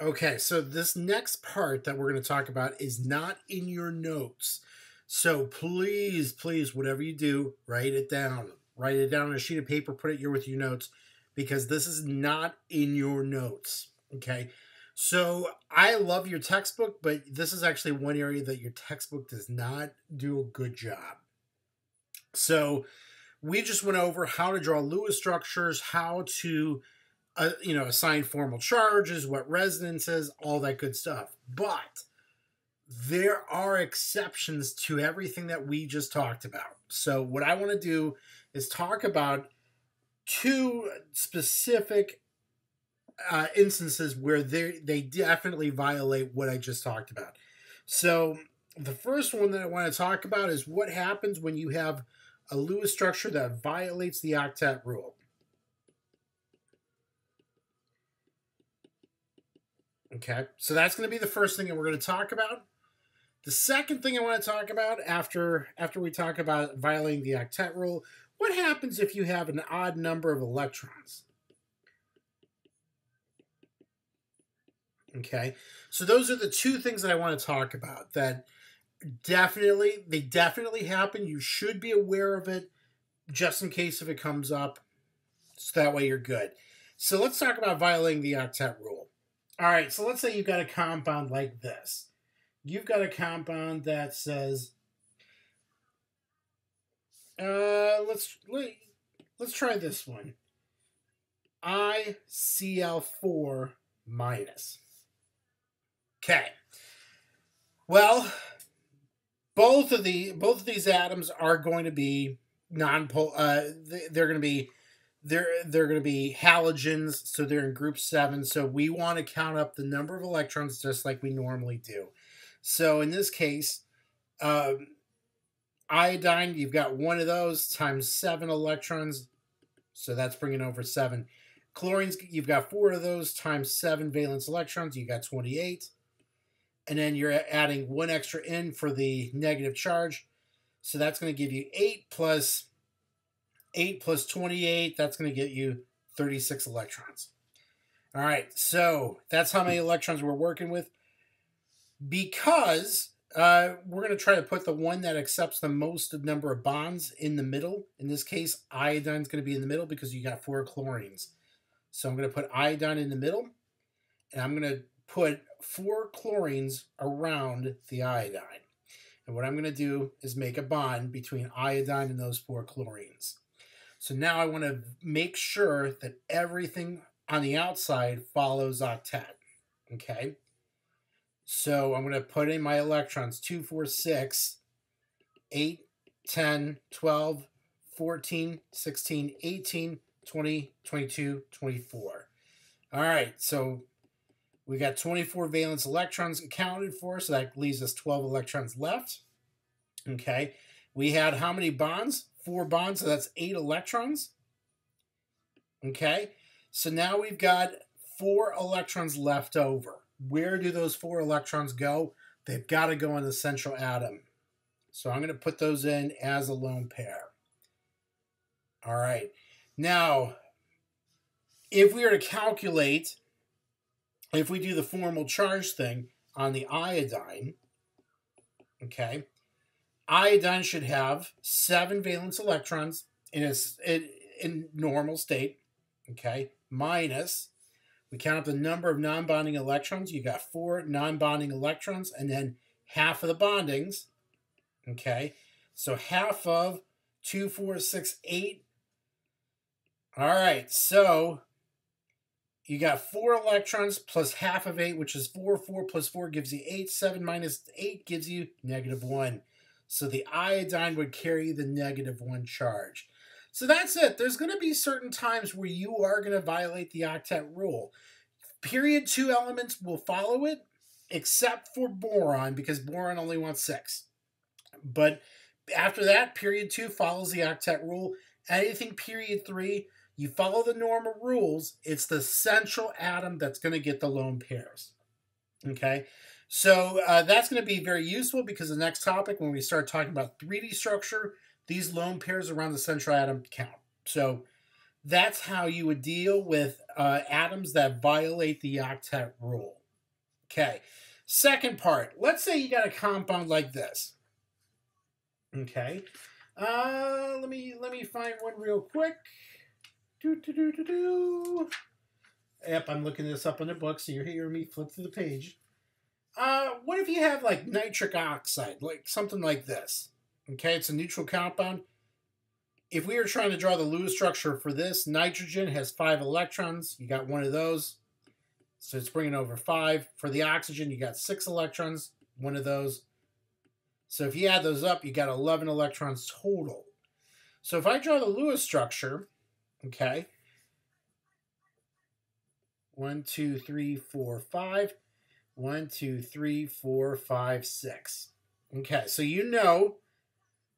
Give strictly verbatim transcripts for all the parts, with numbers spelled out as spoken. Okay, so this next part that we're going to talk about is not in your notes. So please, please, whatever you do, write it down. Write it down on a sheet of paper, put it here with your notes, because this is not in your notes, okay? So I love your textbook, but this is actually one area that your textbook does not do a good job. So we just went over how to draw Lewis structures, how to Uh, you know, assign formal charges, what resonance is, all that good stuff. But there are exceptions to everything that we just talked about. So what I want to do is talk about two specific uh, instances where they they definitely violate what I just talked about. So the first one that I want to talk about is what happens when you have a Lewis structure that violates the octet rule. Okay, so that's going to be the first thing that we're going to talk about. The second thing I want to talk about after, after we talk about violating the octet rule, what happens if you have an odd number of electrons? Okay, so those are the two things that I want to talk about that definitely, they definitely happen. You should be aware of it just in case if it comes up, so that way you're good. So let's talk about violating the octet rule. All right, so let's say you've got a compound like this. You've got a compound that says, uh, let's let, let's try this one, I C L four minus. Okay. Well, both of the both of these atoms are going to be non-pol. Uh, they're going to be. They're, they're going to be halogens, so they're in group seven. So we want to count up the number of electrons just like we normally do. So in this case, um, iodine, you've got one of those times seven electrons. So that's bringing over seven. Chlorines, you've got four of those times seven valence electrons. You got twenty-eight. And then you're adding one extra in for the negative charge. So that's going to give you eight plus... eight plus twenty-eight, that's going to get you thirty-six electrons. All right, so that's how many electrons we're working with. Because uh, we're going to try to put the one that accepts the most number of bonds in the middle. In this case, iodine's going to be in the middle because you got four chlorines. So I'm going to put iodine in the middle, and I'm going to put four chlorines around the iodine. And what I'm going to do is make a bond between iodine and those four chlorines. So now I want to make sure that everything on the outside follows octet, okay? So I'm going to put in my electrons, two, four, six, eight, ten, twelve, fourteen, sixteen, eighteen, twenty, twenty-two, twenty-four. All right, so we got twenty-four valence electrons accounted for, so that leaves us twelve electrons left, okay? We had how many bonds? Four bonds, so that's eight electrons. Okay, so now we've got four electrons left over. Where do those four electrons go? They've got to go in the central atom. So I'm going to put those in as a lone pair. All right, now if we were to calculate, if we do the formal charge thing on the iodine, okay, iodine should have seven valence electrons in a, in, in normal state, okay, minus, we count up the number of non-bonding electrons, you got four non-bonding electrons, and then half of the bondings, okay, so half of two, four, six, eight, all right, so you got four electrons plus half of eight, which is four, four plus four gives you eight, seven minus eight gives you negative one. So the iodine would carry the negative one charge. So that's it. There's going to be certain times where you are going to violate the octet rule. Period two elements will follow it, except for boron, because boron only wants six. But after that, period two follows the octet rule. Anything period three, you follow the normal rules. It's the central atom that's going to get the lone pairs. Okay? So uh, that's going to be very useful because the next topic, when we start talking about three D structure, these lone pairs around the central atom count. So that's how you would deal with uh, atoms that violate the octet rule. Okay. Second part. Let's say you got a compound like this. Okay. Uh, let me let me find one real quick. Do do do do do. Yep, I'm looking this up in the book, so you're hearing me flip through the page. Uh, what if you have like nitric oxide, like something like this? Okay, it's a neutral compound. If we were trying to draw the Lewis structure for this, nitrogen has five electrons. You got one of those, so it's bringing over five. For the oxygen, you got six electrons, one of those. So if you add those up, you got eleven electrons total. So if I draw the Lewis structure, okay, one, two, three, four, five. One, two, three, four, five, six. Okay, so you know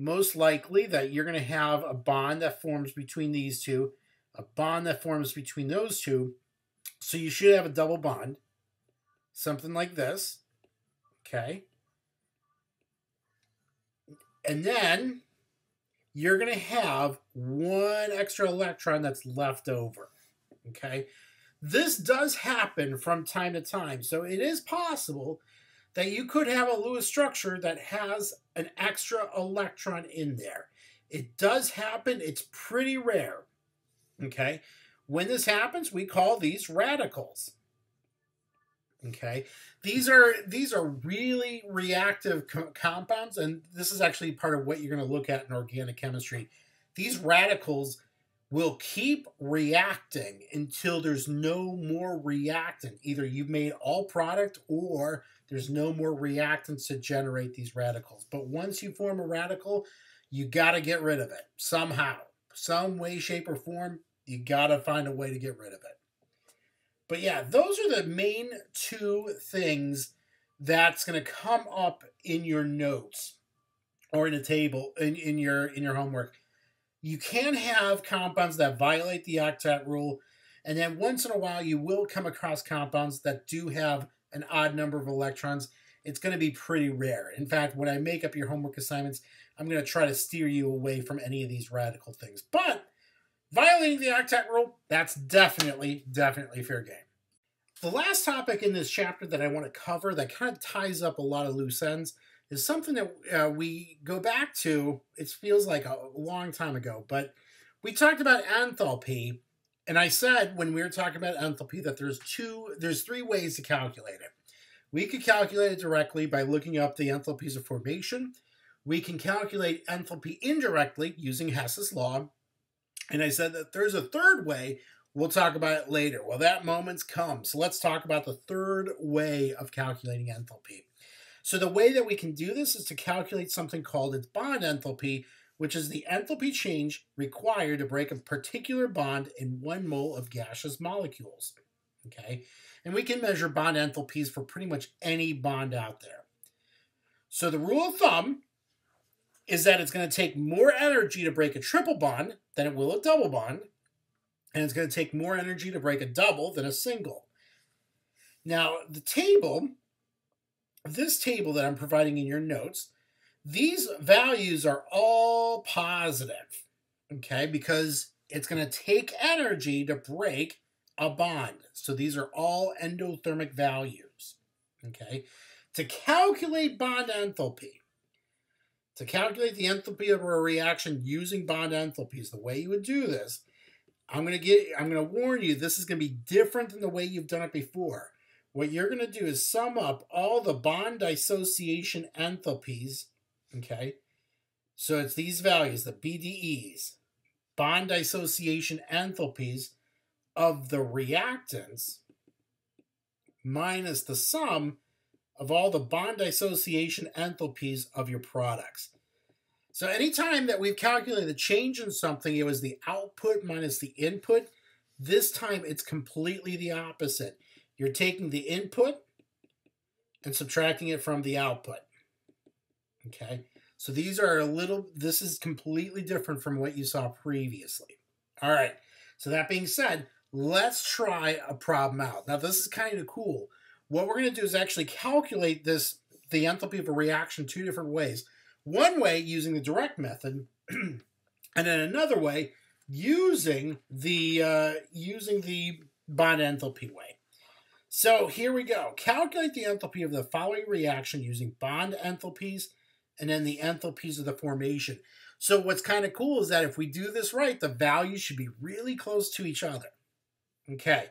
most likely that you're going to have a bond that forms between these two, a bond that forms between those two, so you should have a double bond, something like this, okay? And then you're going to have one extra electron that's left over, okay? This does happen from time to time, so it is possible that you could have a Lewis structure that has an extra electron in there. It does happen. It's pretty rare. Okay? When this happens, we call these radicals. Okay? These are, these are really reactive co compounds, and this is actually part of what you're going to look at in organic chemistry. These radicals will keep reacting until there's no more reactant. Either you've made all product or there's no more reactants to generate these radicals. But once you form a radical, you got to get rid of it somehow. Some way, shape, or form, you got to find a way to get rid of it. But yeah, those are the main two things that's going to come up in your notes or in a table, in, in, your, in your homework. You can have compounds that violate the octet rule, and then once in a while you will come across compounds that do have an odd number of electrons. It's going to be pretty rare. In fact, when I make up your homework assignments, I'm going to try to steer you away from any of these radical things. But violating the octet rule, that's definitely, definitely fair game. The last topic in this chapter that I want to cover that kind of ties up a lot of loose ends is something that uh, we go back to. It feels like a long time ago, but we talked about enthalpy. And I said when we were talking about enthalpy that there's two, there's three ways to calculate it. We could calculate it directly by looking up the enthalpies of formation. We can calculate enthalpy indirectly using Hess's law. And I said that there's a third way. We'll talk about it later. Well, that moment's come. So let's talk about the third way of calculating enthalpy. So the way that we can do this is to calculate something called its bond enthalpy, which is the enthalpy change required to break a particular bond in one mole of gaseous molecules, okay? And we can measure bond enthalpies for pretty much any bond out there. So the rule of thumb is that it's going to take more energy to break a triple bond than it will a double bond, and it's going to take more energy to break a double than a single. Now, the table, this table that I'm providing in your notes, these values are all positive, okay, because it's going to take energy to break a bond. So these are all endothermic values, okay? To calculate bond enthalpy, to calculate the enthalpy of a reaction using bond enthalpies, the way you would do this, I'm going to get, I'm going to warn you, this is going to be different than the way you've done it before. What you're going to do is sum up all the bond dissociation enthalpies. Okay, so it's these values, the B D Es, bond dissociation enthalpies of the reactants, minus the sum of all the bond dissociation enthalpies of your products. So anytime that we've calculated the change in something, it was the output minus the input. This time it's completely the opposite. You're taking the input and subtracting it from the output. Okay, so these are a little, this is completely different from what you saw previously. All right, so that being said, let's try a problem out. Now, this is kind of cool. What we're going to do is actually calculate this, the enthalpy of a reaction, two different ways. One way using the direct method, and then another way using the, uh, using the bond enthalpy way. So here we go. Calculate the enthalpy of the following reaction using bond enthalpies and then the enthalpies of the formation. So what's kind of cool is that if we do this right, the values should be really close to each other. Okay,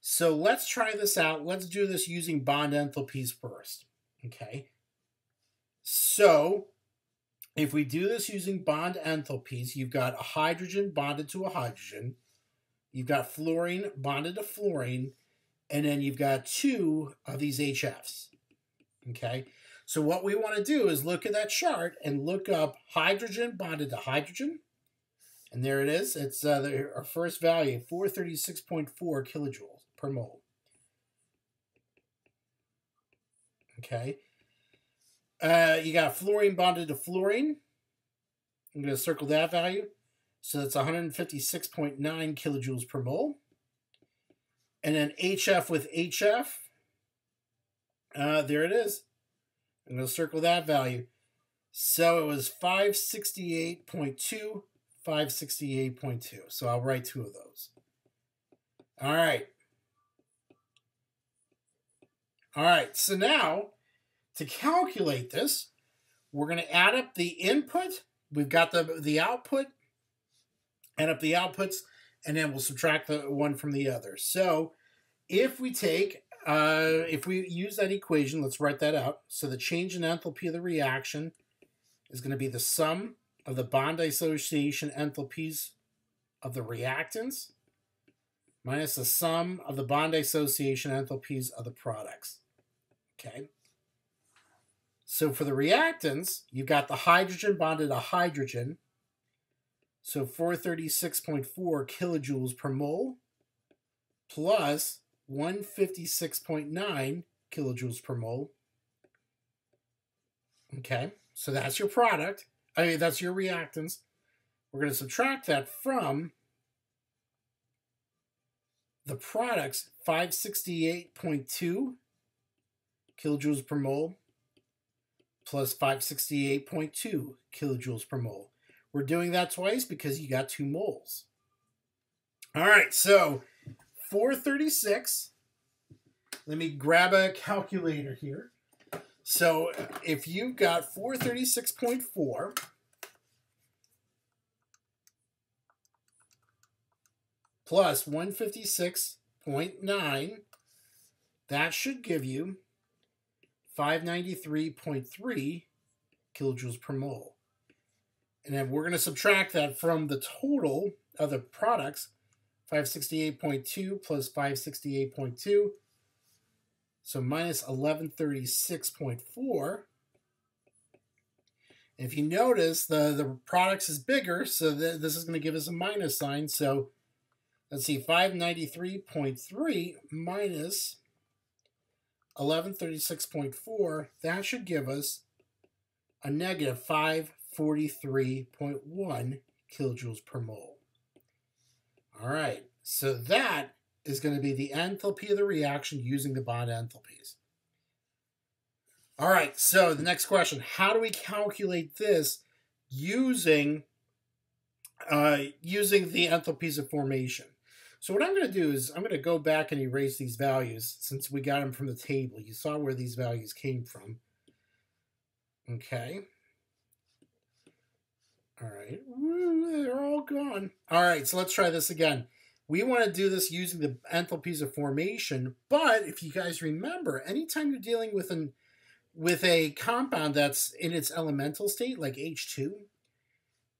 so let's try this out. Let's do this using bond enthalpies first. Okay, so if we do this using bond enthalpies, you've got a hydrogen bonded to a hydrogen, you've got fluorine bonded to fluorine, and then you've got two of these H Fs. Okay, so what we want to do is look at that chart and look up hydrogen bonded to hydrogen. And there it is. It's uh, the, our first value, four thirty-six point four kilojoules per mole. Okay. Uh, you got fluorine bonded to fluorine. I'm going to circle that value. So that's one fifty-six point nine kilojoules per mole. And then H F with H F. Uh, there it is. I'm going to circle that value. So it was five sixty-eight point two, five sixty-eight point two. So I'll write two of those. All right. All right. So now, to calculate this, we're going to add up the input. We've got the, the output. Add up the outputs, and then we'll subtract the one from the other. So if we take... Uh, if we use that equation, let's write that out. So the change in enthalpy of the reaction is going to be the sum of the bond dissociation enthalpies of the reactants minus the sum of the bond dissociation enthalpies of the products. Okay. So for the reactants, you've got the hydrogen bonded to hydrogen. So four thirty-six point four kilojoules per mole plus one fifty-six point nine kilojoules per mole. Okay, so that's your product. I mean, that's your reactants. We're going to subtract that from the products, five sixty-eight point two kilojoules per mole plus five sixty-eight point two kilojoules per mole. We're doing that twice because you got two moles. All right, so four thirty-six. Let me grab a calculator here. So if you've got four thirty-six point four, plus one fifty-six point nine, that should give you five ninety-three point three kilojoules per mole. And then we're going to subtract that from the total of the products, five sixty-eight point two plus five sixty-eight point two, so minus eleven thirty-six point four. If you notice, the, the products is bigger, so th this is going to give us a minus sign. So let's see, five ninety-three point three minus eleven thirty-six point four, that should give us a negative five forty-three point one kilojoules per mole. All right, so that is going to be the enthalpy of the reaction using the bond enthalpies. All right, so the next question, how do we calculate this using, uh, using the enthalpies of formation? So what I'm going to do is I'm going to go back and erase these values since we got them from the table. You saw where these values came from. Okay. All right, Woo, they're all gone. All right, so let's try this again. We want to do this using the enthalpies of formation, but if you guys remember, anytime you're dealing with an with a compound that's in its elemental state, like H two,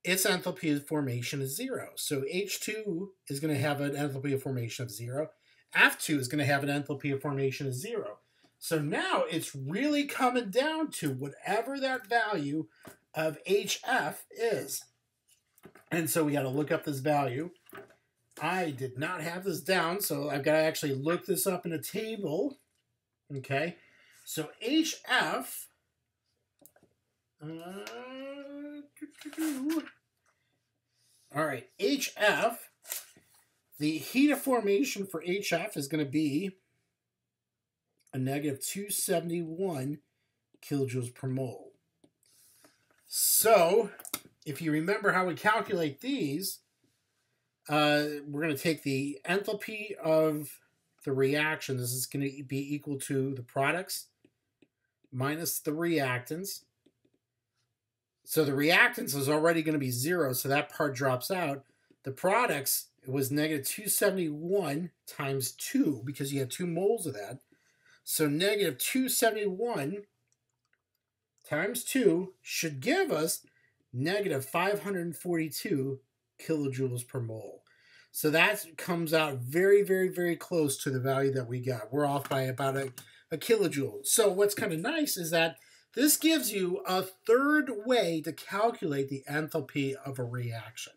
its enthalpy of formation is zero. So H two is going to have an enthalpy of formation of zero. F two is going to have an enthalpy of formation of zero. So now it's really coming down to whatever that value of H F is. And so we got to look up this value. I did not have this down, so I've got to actually look this up in a table. Okay, so H F, uh, doo -doo -doo. All right, H F, the heat of formation for H F is going to be a negative two seventy-one kilojoules per mole. So, if you remember how we calculate these, uh, we're going to take the enthalpy of the reaction. This is going to be equal to the products minus the reactants. So the reactants is already going to be zero, so that part drops out. The products, it was negative two seventy-one times two, because you had two moles of that. So negative two seventy-one times two should give us negative five hundred forty-two kilojoules per mole. So that comes out very, very, very close to the value that we got. We're off by about a, a kilojoule. So what's kind of nice is that this gives you a third way to calculate the enthalpy of a reaction.